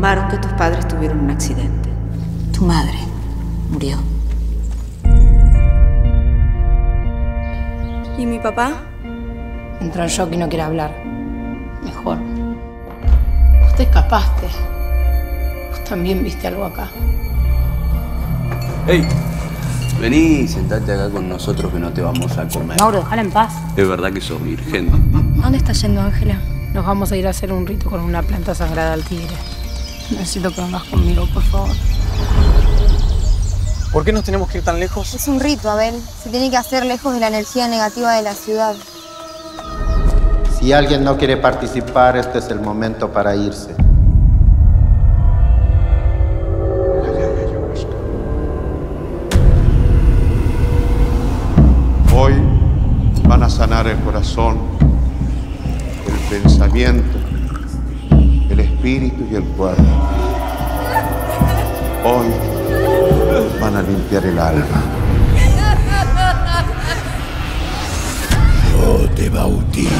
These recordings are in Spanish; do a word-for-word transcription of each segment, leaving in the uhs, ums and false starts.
informaron que tus padres tuvieron un accidente. Tu madre murió. ¿Y mi papá? Entró en shock y no quiere hablar. Mejor. Vos te escapaste. Vos también viste algo acá. ¡Ey! Vení, sentate acá con nosotros que no te vamos a comer. Mauro, déjala en paz. Es verdad que sos virgen. ¿A dónde estás yendo, Ángela? Nos vamos a ir a hacer un rito con una planta sagrada al tigre. Necesito que vengas conmigo, por favor. ¿Por qué nos tenemos que ir tan lejos? Es un rito, Abel. Se tiene que hacer lejos de la energía negativa de la ciudad. Si alguien no quiere participar, este es el momento para irse. Hoy van a sanar el corazón, el pensamiento, el espíritu y el cuerpo. Hoy van a limpiar el alma. Yo te bautizo.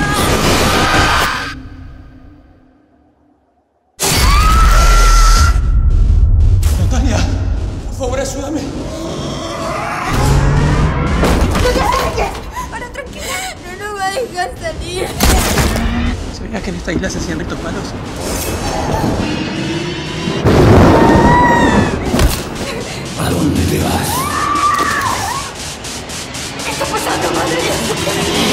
Natalia, por favor, ayúdame. ¡No te acerques! ¡Para, tranquila! ¡No nos va a dejar salir! ¿Sabías que en esta isla se hacían ritos malos? ¿A dónde te vas? ¿Qué está pasando, madre?